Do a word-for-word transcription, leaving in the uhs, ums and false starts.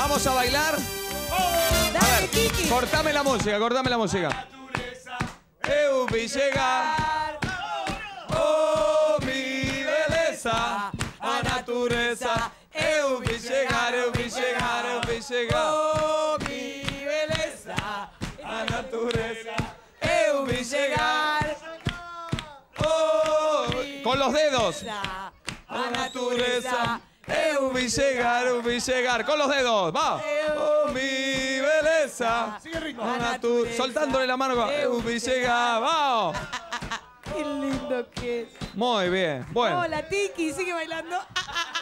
Vamos a bailar. A ver, cortame la música, cortame la música. Eu vi llegar, oh mi belleza, a natureza. Eu vi llegar, eu vi llegar, eu vi llegar, oh mi belleza, a natureza. Eu vi llegar, oh, con los dedos. A natureza. Eu vi llegar, eu vi llegar. Con los dedos, va. Oh, mi belleza. Sigue ritmo. Soltándole la mano. Eu vi llegar, va. Qué lindo que es. Muy bien. Bueno. Hola, Tiki, sigue bailando. Ah, ah.